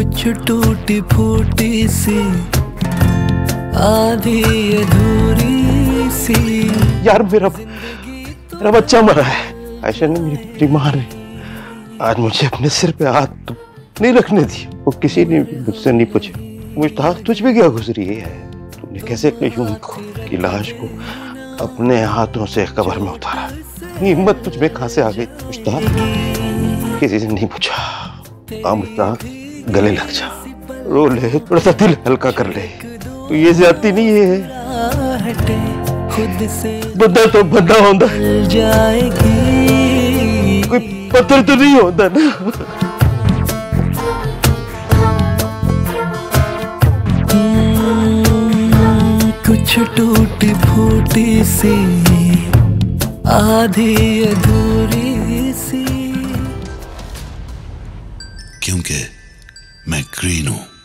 कुछ टूटी फूटी सी आधी अधूरी सी। यार मेरा बच्चा मरा है, आयशा ने मेरी बेटी मारी। आज मुझे अपने सिर पे हाथ नहीं रखने दी, वो किसी ने मुझसे नहीं पूछे। मुझताक तुझ पे क्या गुजरी है, तूने कैसे कयूम की लाश को अपने हाथों से कब्र में उतारा, हिम्मत तुझ में कहां से आ गई। मुझताक किसी से नहीं पूछा। आ मुझताक गले लग जा, रो ले, थोड़ा सा दिल हल्का कर ले। तो ये ज्यादती नहीं है, बंदा तो बंदा होता जाएगी, कोई पत्थर तो नहीं होता ना। कुछ टूटी फूटी सी आधी अधूरी सी, क्योंकि मैं ग्रीन हूं।